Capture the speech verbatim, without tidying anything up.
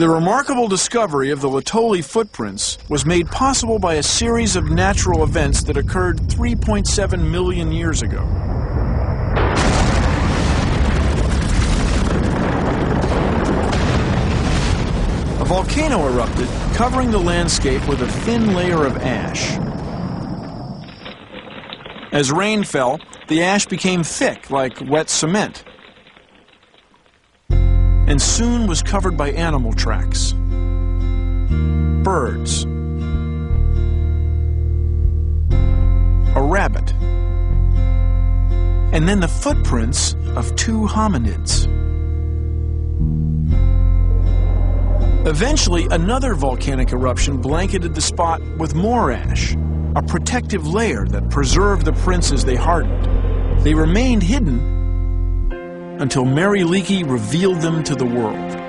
The remarkable discovery of the Laetoli footprints was made possible by a series of natural events that occurred three point seven million years ago. A volcano erupted, covering the landscape with a thin layer of ash. As rain fell, the ash became thick, like wet cement, and soon was covered by animal tracks, birds, a rabbit, and then the footprints of two hominids. Eventually, another volcanic eruption blanketed the spot with more ash, a protective layer that preserved the prints as they hardened. They remained hidden until Mary Leakey revealed them to the world.